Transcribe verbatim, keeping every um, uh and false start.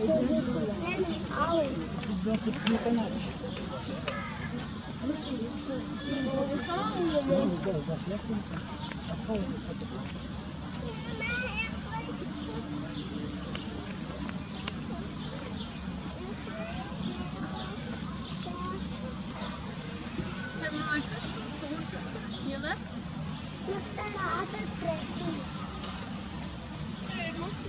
Must have